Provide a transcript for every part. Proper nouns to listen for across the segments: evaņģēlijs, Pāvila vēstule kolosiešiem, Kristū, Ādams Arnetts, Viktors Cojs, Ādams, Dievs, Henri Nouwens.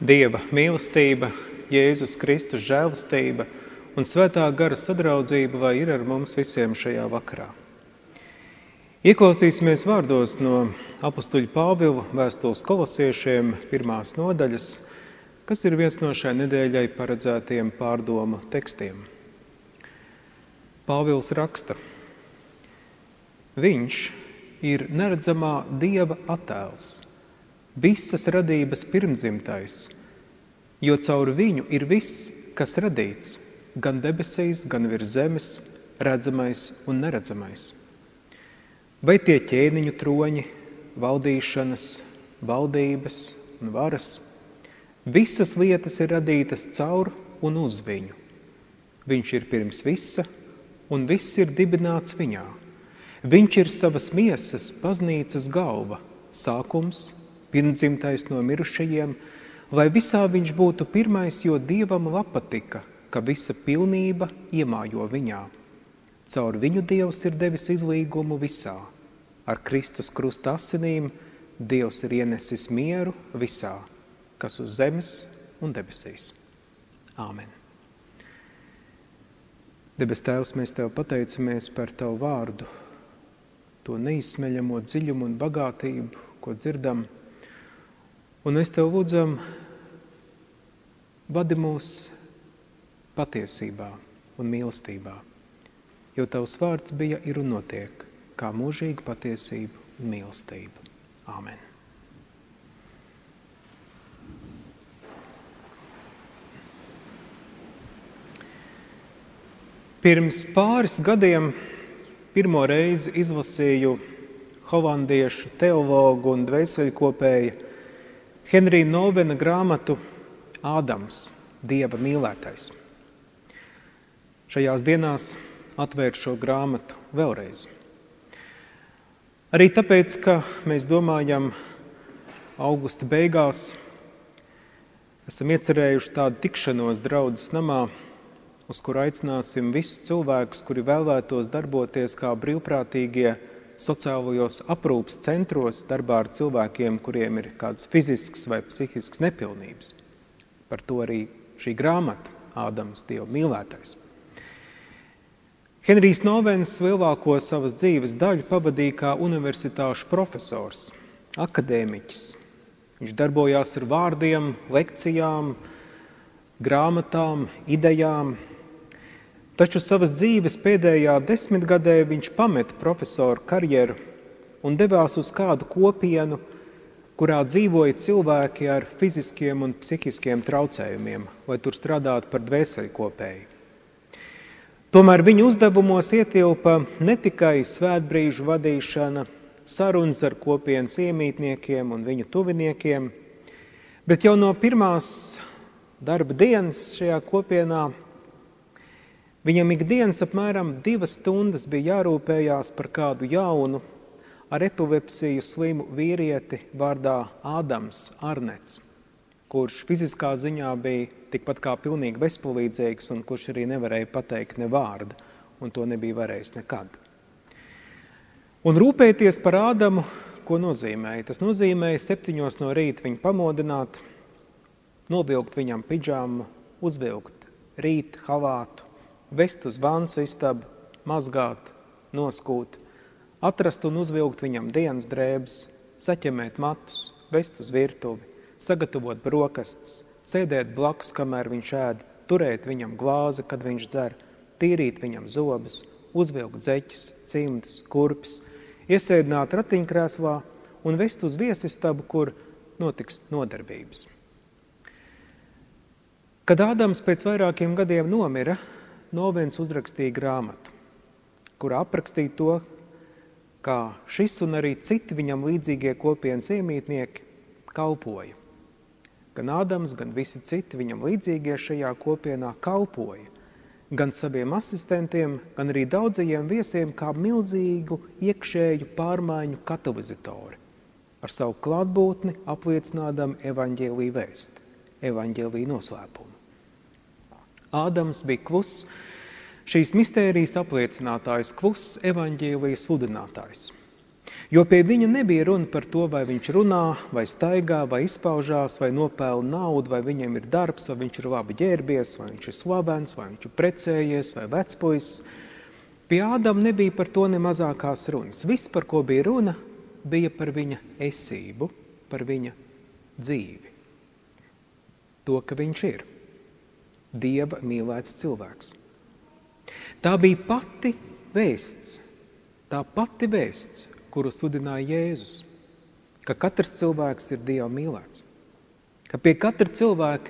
Dieva mīlestība, Jēzus Kristus žēlstība un svētā gara sadraudzība vai ir ar mums visiem šajā vakarā. Ieklausīsimies vārdos no apustuļa Pāvila vēstules kolosiešiem 1. nodaļas, kas ir viens no šai nedēļai paredzētiem pārdomu tekstiem. Pāvils raksta: Viņš ir neredzamā Dieva attēls, visas radības pirmdzimtais, jo caur viņu ir viss, kas radīts, gan debesīs, gan virs zemes, redzamais un neredzamais. Vai tie ķēniņu troņi, valdīšanas, valdības un varas, visas lietas ir radītas caur un uz viņu. Viņš ir pirms visa, un viss ir dibināts viņā. Viņš ir savas miesas baznīcas galva, sākums, pirmdzimtais no mirušajiem, lai visā viņš būtu pirmais, jo Dievam patika, ka visa pilnība iemājo viņā. Caur viņu Dievs ir devis izlīgumu visā. Ar Kristus krusta asinīm Dievs ir ienesis mieru visā, kas uz zemes un debesīs. Āmen. Debes Tēvs, mēs Tev pateicamies par Tavu vārdu, to neizsmeļamo dziļumu un bagātību, ko dzirdam. Un mēs Tev lūdzam, vadi mūs patiesībā un mīlestībā, jo Tavs vārds bija, ir un notiek, kā mūžīga patiesība un mīlestība. Āmen. Pirms pāris gadiem pirmo reizi izlasīju holandiešu teologu un dvēseļkopēju Henri Nouwena grāmatu Ādams, Dieva mīlētais. Šajās dienās atvērt šo grāmatu vēlreiz. Arī tāpēc, ka mēs domājam augusta beigās, esam iecerējuši tādu tikšanos draudzes namā, uz kuru aicināsim visus cilvēkus, kuri vēlētos darboties kā brīvprātīgie sociālajos aprūpes centros darbā ar cilvēkiem, kuriem ir kādas fiziskas vai psihiskas nepilnības. Par to arī šī grāmata Ādams, Dieva mīlētais. Henrijs Nouwens lielāko savas dzīves daļu pavadīja kā universitāšu profesors, akadēmiķis. Viņš darbojās ar vārdiem, lekcijām, grāmatām, idejām. Taču savas dzīves pēdējā 10 gadē viņš pameta profesoru karjeru un devās uz kādu kopienu, kurā dzīvoja cilvēki ar fiziskiem un psihiskiem traucējumiem, lai tur strādātu par dvēseļkopēju. Tomēr viņa uzdevumos ietilpa ne tikai svētbrīžu vadīšana, sarunas ar kopienas iemītniekiem un viņu tuviniekiem, bet jau no pirmās darba dienas šajā kopienā viņam ikdienas apmēram 2 stundas bija jārūpējās par kādu jaunu, ar epilepsiju slimu vīrieti vārdā Ādams Arnetts, kurš fiziskā ziņā bija tikpat kā pilnīgi bezpalīdzīgs un kurš arī nevarēja pateikt ne vārdu, un to nebija varējis nekad. Un rūpēties par Ādamu, ko nozīmēja? Tas nozīmēja 7 no rīta viņu pamodināt, novilkt viņam pidžāmu, uzvilkt rīt havātu, vest uz vannas istabu, mazgāt, noskūt, atrast un uzvilkt viņam dienas drēbes, saķemēt matus, vest uz virtuvi, sagatavot brokastis, sēdēt blakus, kamēr viņš ēd, turēt viņam glāzi, kad viņš dzer, tīrīt viņam zobus, uzvilkt dzeķis, cimdus, kurpes, iesēdināt ratiņkrēslā un vest uz viesistabu, kur notiks nodarbības. Kad Ādams pēc vairākiem gadiem nomira, Nouwens uzrakstīja grāmatu, kurā aprakstīja to, kā šis un arī citi viņam līdzīgie kopienas iemītnieki kalpoja. Gan Ādams, gan visi citi viņam līdzīgie šajā kopienā kalpoja, gan saviem asistentiem, gan arī daudzajiem viesiem kā milzīgu iekšēju pārmaiņu katalizatori, ar savu klātbūtni apliecinādam evaņģēlī vēsti, evaņģēlī noslēpumu. Ādams bija kluss, šīs mistērijas apliecinātājs, kluss evaņģēlijas sludinātājs. Jo pie viņa nebija runa par to, vai viņš runā, vai staigā, vai izpaužās, vai nopelna naudu, vai viņam ir darbs, vai viņš ir labi ģērbies, vai viņš ir slavens, vai viņš ir precējies, vai vecpuiss. Pie Ādama nebija par to ne mazākās runas. Viss, par ko bija runa, bija par viņa esību, par viņa dzīvi. To, ka viņš ir Dieva mīlēts cilvēks. Tā bija pati vēsts, kuru sludināja Jēzus, ka katrs cilvēks ir Dieva mīlēts, ka pie katra cilvēka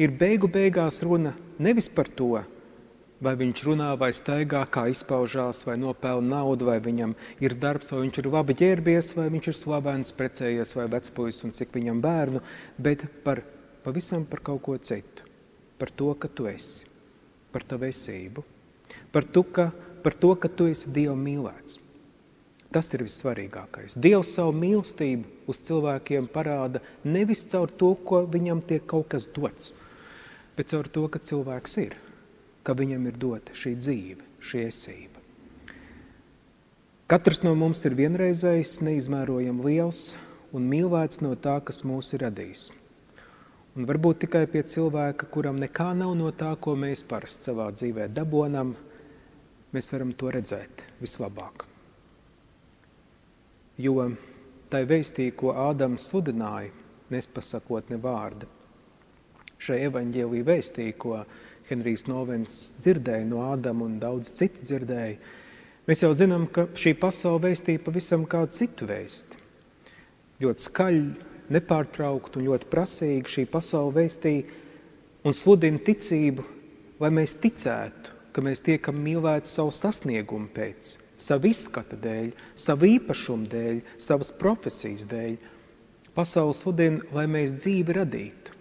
ir beigu beigās runa nevis par to, vai viņš runā, vai staigā, kā izpaužās, vai nopelna naudu, vai viņam ir darbs, vai viņš ir labi ģērbies, vai viņš ir slavens, precējies, vai vecpuiss un cik viņam bērnu, bet pavisam par kaut ko citu, par to, ka tu esi, par tavu esību, par to, ka tu esi Dieva mīlēts. Tas ir vissvarīgākais. Dievs savu mīlestību uz cilvēkiem parāda nevis caur to, ko viņam tiek kaut kas dots, bet caur to, ka cilvēks ir, ka viņam ir dota šī dzīve, šī esība. Katrs no mums ir vienreizējs, neizmērojami liels un mīlēts no tā, kas mūs ir radījis. Un varbūt tikai pie cilvēka, kuram nekā nav no tā, ko mēs parasti savā dzīvē dabonam, mēs varam to redzēt vislabāk. Jo tai vēstī, ko Ādams sludināja, nepasakot ne vārda. Šai evaņģēlī vēstī, ko Henri Nouwens dzirdēja no Ādama un daudz citi dzirdēja, mēs jau zinām, ka šī pasaule vēstīja pavisam kā citu vēsti. Ļoti skaļi, nepārtraukti un ļoti prasīgi šī pasaule vēstīja un sludina ticību, lai mēs ticētu, ka mēs tiekam mīlēti savu sasniegumu pēc, savu izskata dēļ, savu īpašumu dēļ, savas profesijas dēļ. Pasaule sludina, lai mēs dzīvi radītu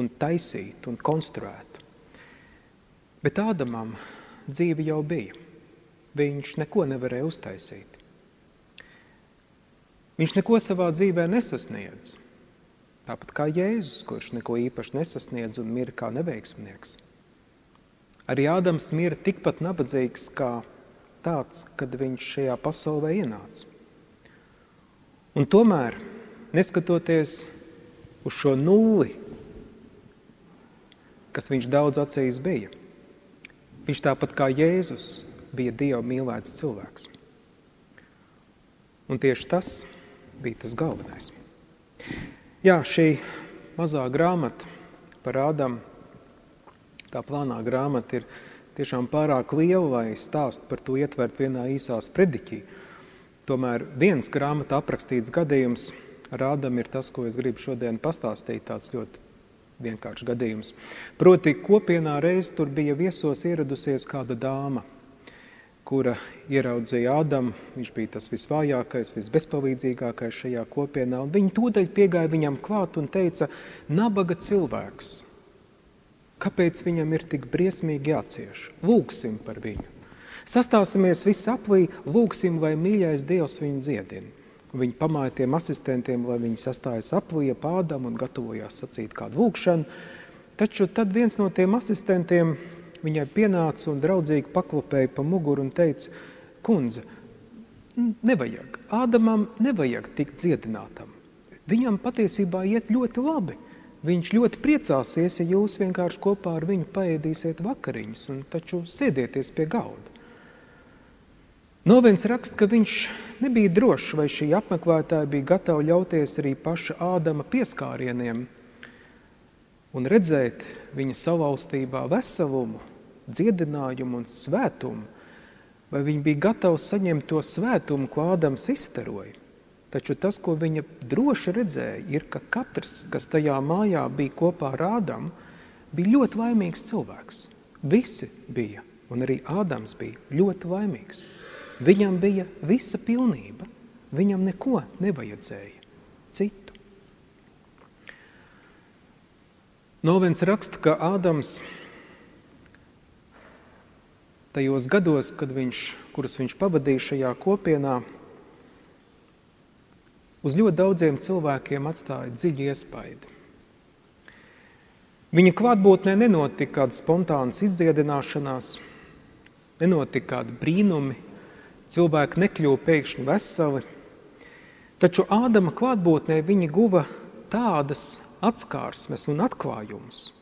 un taisītu un konstruētu. Bet Ādamam dzīve jau bija. Viņš neko nevarēja uztaisīt. Viņš neko savā dzīvē nesasniedz. Tāpat kā Jēzus, kurš neko īpaši nesasniedz un mira kā neveiksmnieks. Arī Ādams mira tikpat nabadzīgs kā tāds, kad viņš šajā pasaulē ienāca. Un tomēr, neskatoties uz šo nulli, kas viņš daudz acīs bija, viņš tāpat kā Jēzus bija Dieva mīlēts cilvēks. Un tieši tas bija tas galvenais. Jā, šī mazā grāmata par Ādamu, tā plānā grāmata ir tiešām pārāk liela, lai stāstu par to ietvert vienā īsās prediķī. Tomēr viens grāmatā aprakstīts gadījums ar Ādamu ir tas, ko es gribu šodien pastāstīt, tāds ļoti vienkāršs gadījums. Proti, kopienā reiz tur bija viesos ieradusies kāda dāma, kura ieraudzīja Ādamu, viņš bija tas visvājākais, visbezpalīdzīgākais šajā kopienā, un viņa tūdaļ piegāja viņam klāt un teica, nabaga cilvēks. Kāpēc viņam ir tik briesmīgi jācieš? Lūgsim par viņu. Sastāsimies visi aplī, lūgsim, lai mīļais Dievs viņu dziedina. Viņi pamāja tiem asistentiem, lai viņi sastājas aplī ap Ādamu un gatavojās sacīt kādu lūgšanu. Taču tad viens no tiem asistentiem viņai pienāca un draudzīgi paklopēja pa muguru un teica, kundze, nevajag, Ādamam nevajag tikt dziedinātam. Viņam patiesībā iet ļoti labi. Viņš ļoti priecāsies, ja jūs vienkārši kopā ar viņu paēdīsiet vakariņas un taču sēdieties pie galda. Nouwens raksta, ka viņš nebija drošs, vai šī apmeklētāja bija gatava ļauties arī paša Ādama pieskārieniem un redzēt viņa savaustībā veselumu, dziedinājumu un svētumu, vai viņa bija gatava saņemt to svētumu, ko Ādams izstaroja. Taču tas, ko viņa droši redzēja, ir, ka katrs, kas tajā mājā bija kopā ar Ādamu, bija ļoti laimīgs cilvēks. Visi bija, un arī Ādams bija ļoti laimīgs. Viņam bija visa pilnība, viņam neko nevajadzēja citu. Nouwens raksta, ka Ādams tajos gados, kurus viņš pavadīja šajā kopienā, uz ļoti daudziem cilvēkiem atstāja dziļu iespaidu. Viņa klātbūtnē nenotika kādas spontānas izdziedināšanās, nenotika kādi brīnumi, Cilvēki nekļuva pēkšņi veseli, taču Ādama klātbūtnē viņi guva tādas atskārsmes un atklājumus,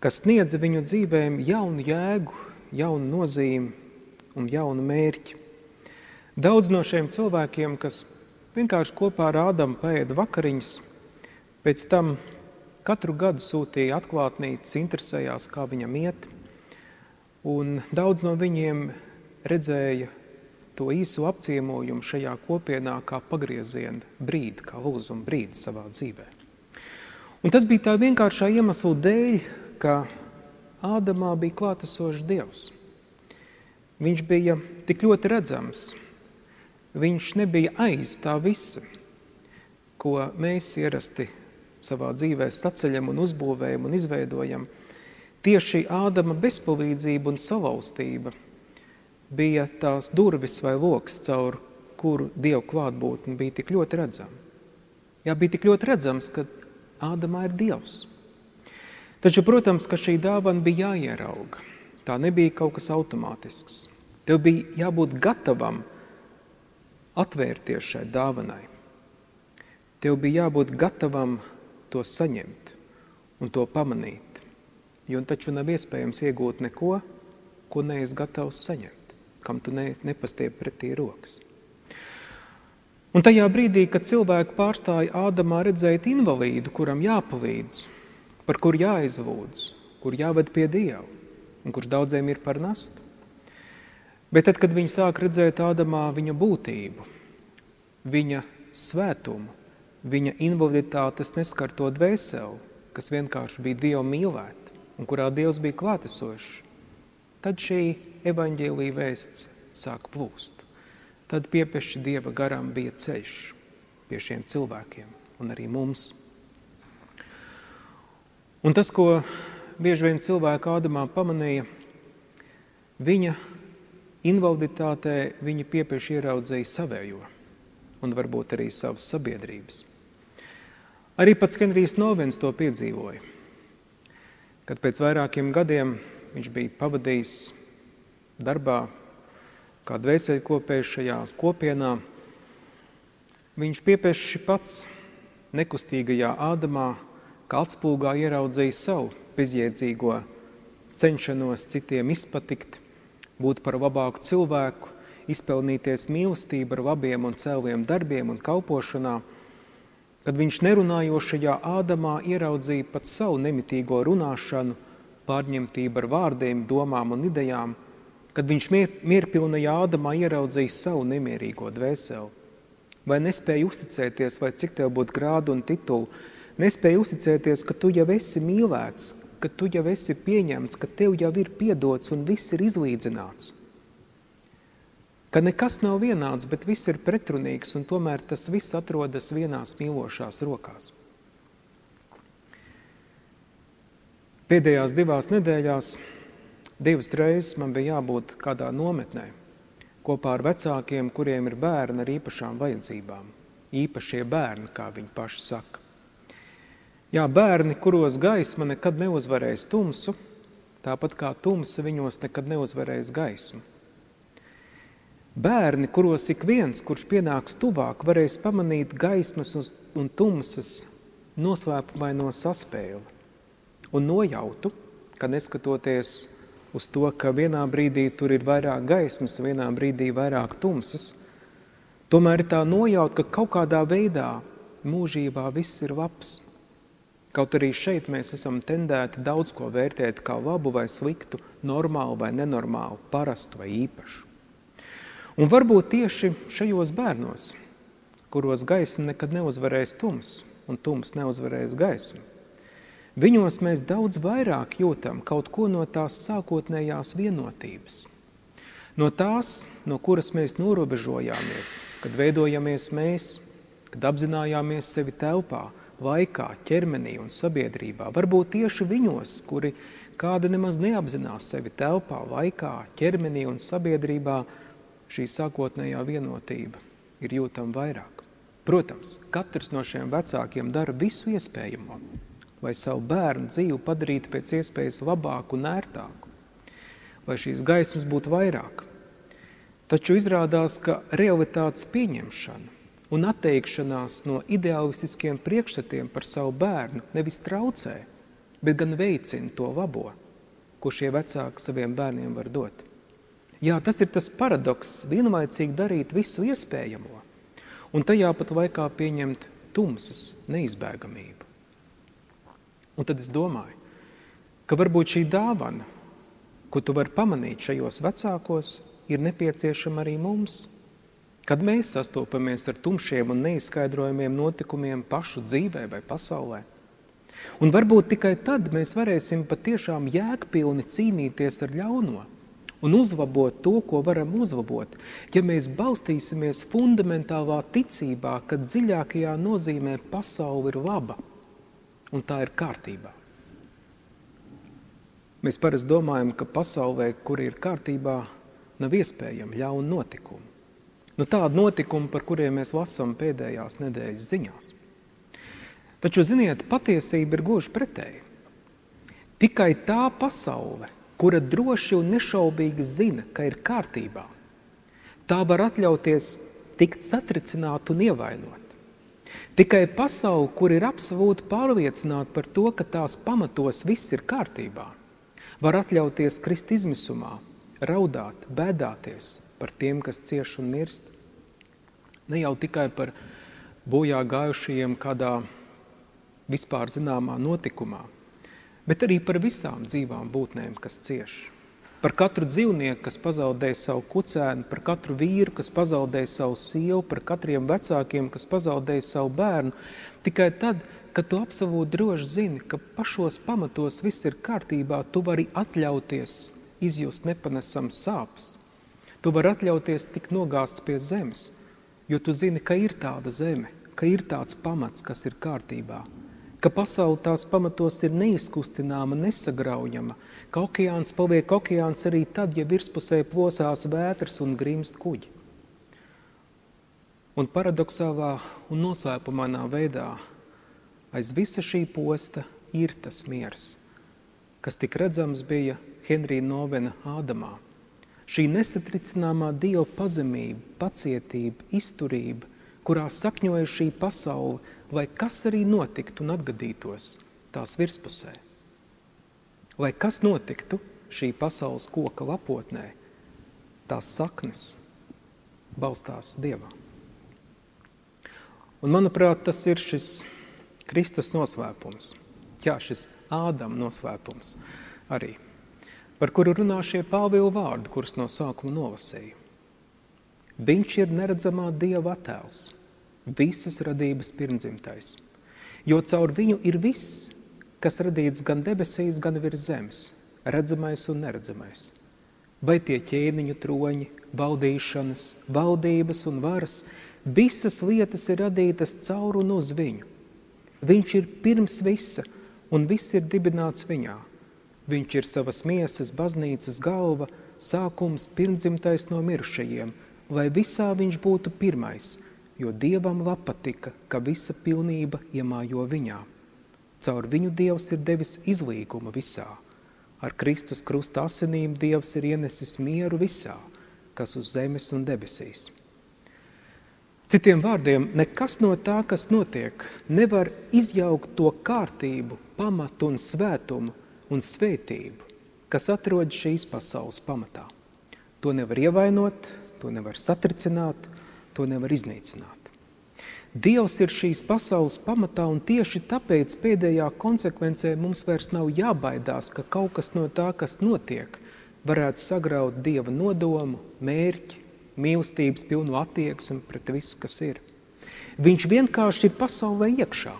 kas sniedza viņu dzīvēm jaunu jēgu, jaunu nozīmi un jaunu mērķi. Daudz no šiem cilvēkiem, kas vienkārši kopā ar Ādamu paēda vakariņas, pēc tam katru gadu sūtīja atklātnītes, interesējās, kā viņam iet, un daudz no viņiem redzēja to īsu apciemojumu šajā kopienā kā pagrieziena brīdi, kā lūzuma brīdi savā dzīvē. Un tas bija tā vienkāršā iemesla dēļ, ka Ādamā bija klātesošs Dievs. Viņš bija tik ļoti redzams, viņš nebija aiz tā visa, ko mēs ierasti savā dzīvē saceļam un uzbūvējam un izveidojam. Tieši Ādama bezpalīdzība un salaustība bija tās durvis vai loks, caur kuru Dievu klātbūtne bija tik ļoti redzama. Jā, bija tik ļoti redzams, ka Ādamā ir Dievs. Taču, protams, ka šī dāvana bija jāierauga. Tā nebija kaut kas automātisks. Tev bija jābūt gatavam atvērties šai dāvanai. Tev bija jābūt gatavam to saņemt un to pamanīt. Jo taču nav iespējams iegūt neko, ko neesi gatavs saņemt, kam tu nepastiep pretī rokas. Un tajā brīdī, kad cilvēku pārstāja Ādamā redzēt invalīdu, kuram jāpalīdz, par kur jāizlūdz, kur jāved pie Dieva, un kurš daudziem ir par nastu. Bet tad, kad viņi sāk redzēt Ādamā viņa būtību, viņa svētumu, viņa invaliditātes neskarto dvēseli, kas vienkārši bija Dieva mīlēta, un kurā Dievs bija klātesošs, tad šī evaņģēlija vēsts sāk plūst. Tad piepešķi Dieva garam bija ceļš pie šiem cilvēkiem un arī mums. Un tas, ko bieži vien cilvēku Ādamā pamanīja, viņa invaliditātē viņa piepešķi ieraudzēja savējo un varbūt arī savas sabiedrības. Arī pats Henri Nouwens to piedzīvoja, kad pēc vairākiem gadiem viņš bija pavadījis darbā, kā dvēseļkopējs šajā kopienā. Viņš piepešķi pats nekustīgajā Ādamā, kā atspulgā ieraudzīja savu bezjēdzīgo cenšanos citiem izpatikt, būt par labāku cilvēku, izpelnīties mīlestību ar labiem un cēliem darbiem un kalpošanā, kad viņš nerunājošajā Ādamā ieraudzīja pat savu nemitīgo runāšanu, pārņemtību ar vārdiem, domām un idejām, kad viņš mierpilnajā Ādamā ieraudzīja savu nemierīgo dvēseli. Vai nespēja uzticēties, vai cik tev būtu grādu un titulu, nespēja uzticēties, ka tu jau esi mīlēts, ka tu jau esi pieņemts, ka tev jau ir piedots un viss ir izlīdzināts. Ka nekas nav vienāds, bet viss ir pretrunīgs, un tomēr tas viss atrodas vienās mīlošās rokās. Pēdējās divās nedēļās, divas reizes man bija jābūt kādā nometnē, kopā ar vecākiem, kuriem ir bērni ar īpašām vajadzībām. Īpašie bērni, kā viņi paši saka. Jā, bērni, kuros gaisma nekad neuzvarēs tumsu, tāpat kā tumsa viņos nekad neuzvarēs gaismu. Bērni, kuros ik viens, kurš pienāks tuvāk, varēs pamanīt gaismas un tumsas noslēpumaino saspēli. Un nojautu, ka neskatoties uz to, ka vienā brīdī tur ir vairāk gaismas, vienā brīdī vairāk tumsas, tomēr ir tā nojauta, ka kaut kādā veidā mūžībā viss ir labs. Kaut arī šeit mēs esam tendēti daudz ko vērtēt kā labu vai sliktu, normālu vai nenormālu, parastu vai īpašu. Un varbūt tieši šajos bērnos, kuros gaisma nekad neuzvarēs tums, un tums neuzvarēs gaismu, viņos mēs daudz vairāk jūtam kaut ko no tās sākotnējās vienotības. No tās, no kuras mēs norobežojāmies, kad veidojamies mēs, kad apzinājāmies sevi telpā, laikā, ķermenī un sabiedrībā. Varbūt tieši viņos, kuri kāda nemaz neapzinās sevi telpā, laikā, ķermenī un sabiedrībā, šī sākotnējā vienotība ir jūtama vairāk. Protams, katrs no šiem vecākiem dara visu iespējamo, vai savu bērnu dzīvi padarīt pēc iespējas labāku un ērtāku, vai šīs gaismas būtu vairāk. Taču izrādās, ka realitātes pieņemšana un atteikšanās no ideālistiskiem priekšstatiem par savu bērnu nevis traucē, bet gan veicina to labo, ko šie vecāki saviem bērniem var dot. Jā, tas ir tas paradoks, vienlaicīgi darīt visu iespējamo, un tajā pat laikā pieņemt tumsas neizbēgamību. Un tad es domāju, ka varbūt šī dāvana, ko tu vari pamanīt šajos vecākos, ir nepieciešama arī mums, kad mēs sastopamies ar tumšiem un neizskaidrojumiem notikumiem pašu dzīvē vai pasaulē. Un varbūt tikai tad mēs varēsim patiešām jēgpilni cīnīties ar ļauno un uzlabot to, ko varam uzlabot, ja mēs balstīsimies fundamentālā ticībā, ka dziļākajā nozīmē pasaule ir laba un tā ir kārtībā. Mēs parasti domājam, ka pasaulē, kur ir kārtībā, nav iespējama ļauna notikuma. Nu tāda notikuma, par kuriem mēs lasām pēdējās nedēļas ziņās. Taču, ziniet, patiesība ir gluži pretēji. Tikai tā pasaule, kura droši un nešaubīgi zina, ka ir kārtībā, tā var atļauties tikt satricināt un ievainot. Tikai pasaule, kur ir absolūti pārliecināta par to, ka tās pamatos viss ir kārtībā, var atļauties krist izmisumā, raudāt, bēdāties par tiem, kas cieš un mirst. Ne jau tikai par bojā gājušajiem kādā vispār zināmā notikumā, bet arī par visām dzīvām būtnēm, kas cieš. Par katru dzīvnieku, kas pazaudēja savu kucēnu, par katru vīru, kas pazaudēja savu sievu, par katriem vecākiem, kas pazaudēja savu bērnu, tikai tad, kad tu absolūti droši zini, ka pašos pamatos viss ir kārtībā, tu vari atļauties izjust nepanesams sāpes. Tu vari atļauties tik nogāsts pie zemes, jo tu zini, ka ir tāda zeme, ka ir tāds pamats, kas ir kārtībā, ka pasaule tās pamatos ir neizkustināma, nesagraujama, ka okeāns paliek okeāns arī tad, ja virspusē plosās vētras un grimst kuģi. Un paradoksālā un noslēpumainā veidā aiz visa šī posta ir tas miers, kas tik redzams bija Henri Nouwensa Ādamā. Šī nesatricināmā Dieva pazemība, pacietība, izturība, kurā sakņoja šī pasaule, lai kas arī notiktu un atgadītos tās virspusē. Lai kas notiktu šī pasaules koka lapotnē, tās saknes balstās Dievā. Un, manuprāt, tas ir šis Kristus noslēpums. Jā, šis Ādama noslēpums arī, par kuru runā šie Pāvila vārdi, kurus no sākuma nolasīju. Viņš ir neredzamā Dieva attēls, visas radības pirmdzimtais, jo caur viņu ir viss, kas radīts gan debesīs, gan virs zemes, redzamais un neredzamais. Vai tie ķēniņu troņi, valdīšanas, valdības un varas, visas lietas ir radītas caur un uz viņu. Viņš ir pirms visa, un viss ir dibināts viņā. Viņš ir savas miesas, baznīcas galva, sākums pirmdzimtais no mirušajiem, lai visā viņš būtu pirmais, jo Dievam patika, ka visa pilnība iemājo viņā. Caur viņu Dievs ir devis izlīgumu visā. Ar Kristus krusta asinīm Dievs ir ienesis mieru visā, kas uz zemes un debesīs. Citiem vārdiem, nekas no tā, kas notiek, nevar izjaukt to kārtību, pamatu un svētumu, un svētību, kas atrod šīs pasaules pamatā. To nevar ievainot, to nevar satricināt, to nevar iznīcināt. Dievs ir šīs pasaules pamatā, un tieši tāpēc pēdējā konsekvencē mums vairs nav jābaidās, ka kaut kas no tā, kas notiek, varētu sagraut Dieva nodomu, mērķi, mīlestības pilnu attieksmi pret visu, kas ir. Viņš vienkārši ir pasaulē iekšā,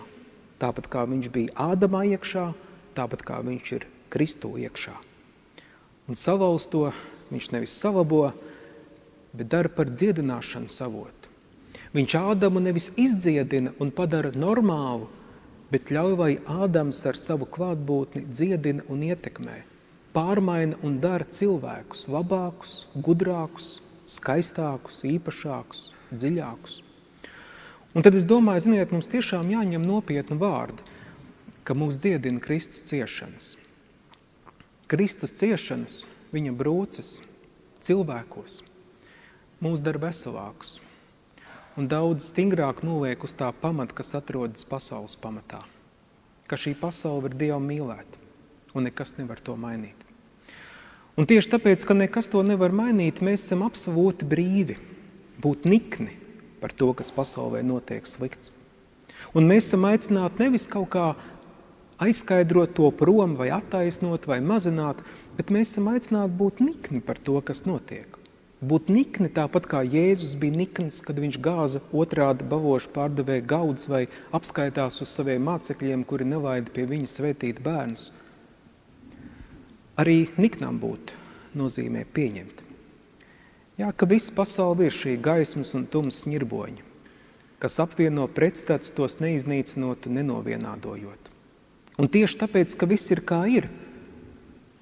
tāpat kā viņš bija Ādamā iekšā, tāpat kā viņš ir Kristū iekšā. Un salauz to viņš nevis salabo, bet dara par dziedināšanu savotu. Viņš Ādamu nevis izdziedina un padara normālu, bet ļauj, lai Ādams ar savu klātbūtni dziedina un ietekmē, pārmaina un dara cilvēkus labākus, gudrākus, skaistākus, īpašākus, dziļākus. Un tad es domāju, ziniet, mums tiešām jāņem nopietnu vārdu, ka mūs dziedina Kristus ciešanas. Kristus ciešanas, viņa brūces cilvēkos, mums dar veselākus un daudz stingrāk noliek uz tā pamata, kas atrodas pasaules pamatā, ka šī pasaule ir Dieva mīlēta un nekas nevar to mainīt. Un tieši tāpēc, ka nekas to nevar mainīt, mēs esam absolūti brīvi būt nikni par to, kas pasaulē notiek slikts. Un mēs esam aicināti nevis kaut kā aizskaidrot to prom, vai attaisnot, vai mazināt, bet mēs esam aicināti būt nikni par to, kas notiek. Būt nikni tāpat kā Jēzus bija niknis, kad viņš gāza otrādi balošu pārdevēju gaudus vai apskaitās uz saviem mācekļiem, kuri nelaida pie viņa svētīt bērnus. Arī niknām būt nozīmē pieņemt. Jā, ka viss pasaule ir šī gaismas un tumsas ņirboņa, kas apvieno pretstats tos neiznīcinot un nenovienādojot. Un tieši tāpēc, ka viss ir kā ir,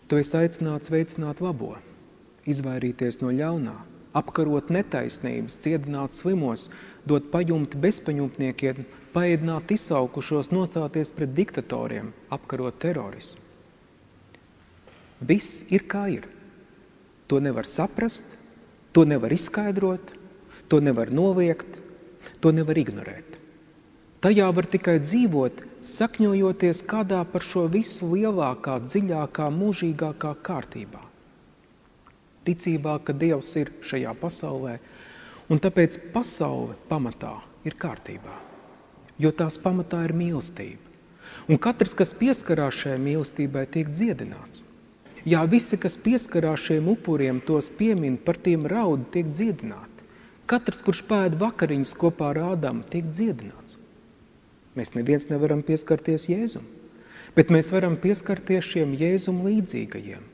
tu esi aicināts veicināt labo, izvairīties no ļaunā, apkarot netaisnības, ciedināt slimos, dot pajumti bezpajumtniekiem, paēdināt izsaukušos, nostāties pret diktatoriem, apkarot terorismu. Viss ir kā ir. To nevar saprast, to nevar izskaidrot, to nevar noliegt, to nevar ignorēt. Tajā var tikai dzīvot, sakņojoties kādā par šo visu lielākā, dziļākā, mūžīgākā kārtībā. Ticībā, ka Dievs ir šajā pasaulē, un tāpēc pasaule pamatā ir kārtībā, jo tās pamatā ir mīlestība. Un katrs, kas pieskarās šajai mīlestībai, tiek dziedināts. Jā, visi, kas pieskarās šiem upuriem, tos piemin, par tiem raud, tiek dziedināti. Katrs, kurš pēd vakariņas kopā ar Ādamu, tiek dziedināts. Mēs neviens nevaram pieskarties Jēzum, bet mēs varam pieskarties šiem Jēzum līdzīgajiem.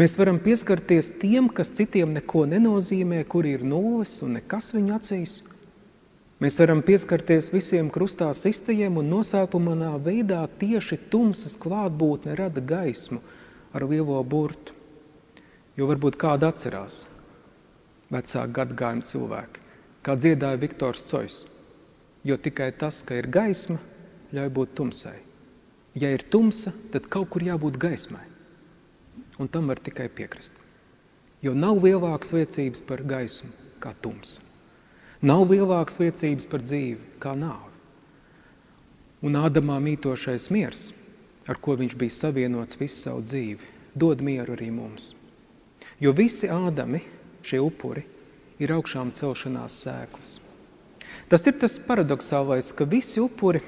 Mēs varam pieskarties tiem, kas citiem neko nenozīmē, kuri ir nulles un nekas viņu acīs. Mēs varam pieskarties visiem krustā sistajiem un nosāpumanā veidā tieši tumsas klātbūtne rada gaismu, ar lielo burtu, jo varbūt kāda atcerās vecāku gadagājumu cilvēki, kā dziedāja Viktors Cojs, jo tikai tas, ka ir gaisma, ļauj būt tumsai. Ja ir tumsa, tad kaut kur jābūt gaismai, un tam var tikai piekrist, jo nav lielākas liecības par gaismu kā tumsa, nav lielākas liecības par dzīvi kā nāvi. Un Ādamā mītošais miers, ar ko viņš bija savienots visu savu dzīvi, dod mieru arī mums. Jo visi Ādami, šie upuri, ir augšām celšanās sēklas. Tas ir tas paradoksālais, ka visi upuri,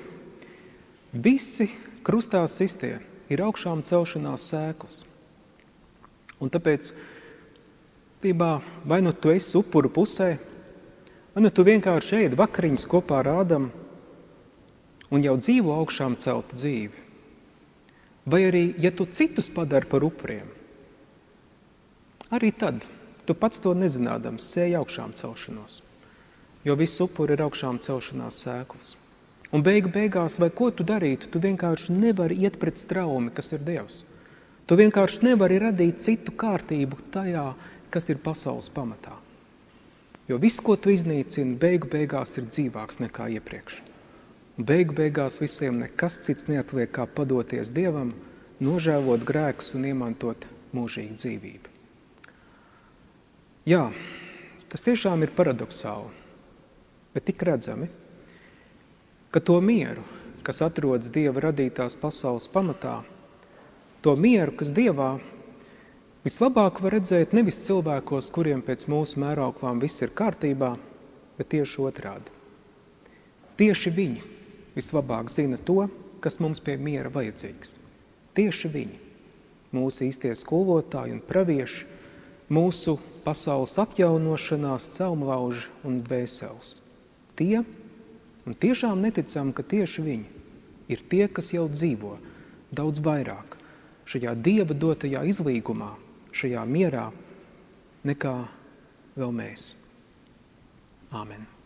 visi krustā sistie ir augšām celšanās sēklas. Un tāpēc, tībā, vai nu tu esi upuru pusē, vai nu tu vienkārši ej vakariņas kopā ar Ādamu un jau dzīvo augšām celtu dzīvi. Vai arī, ja tu citus padari par upuriem, arī tad tu pats to nezinādams sēji augšām celšanos, jo viss upuri ir augšām celšanās sēklas. Un beigās, vai ko tu darītu, tu vienkārši nevari iet pret straumi, kas ir Dievs. Tu vienkārši nevari radīt citu kārtību tajā, kas ir pasaules pamatā. Jo viss, ko tu iznīcini, beigās ir dzīvāks nekā iepriekš. Beigās visiem nekas cits neatliek kā padoties Dievam, nožēlot grēkus un iemantot mūžīgu dzīvību. Jā, tas tiešām ir paradoksāli, bet tik redzami, ka to mieru, kas atrodas Dieva radītās pasaules pamatā, to mieru, kas Dievā vislabāk var redzēt nevis cilvēkos, kuriem pēc mūsu mērauklām viss ir kārtībā, bet tieši otrādi. Tieši viņi vislabāk zina to, kas mums pie miera vajadzīgs. Tieši viņi, mūsu īstie skolotāji un pravieši, mūsu pasaules atjaunošanās celmlauži un dvēseles. Tie, un tiešām neticam, ka tieši viņi, ir tie, kas jau dzīvo daudz vairāk šajā Dieva dotajā izlīgumā, šajā mierā, nekā vēl mēs. Āmen.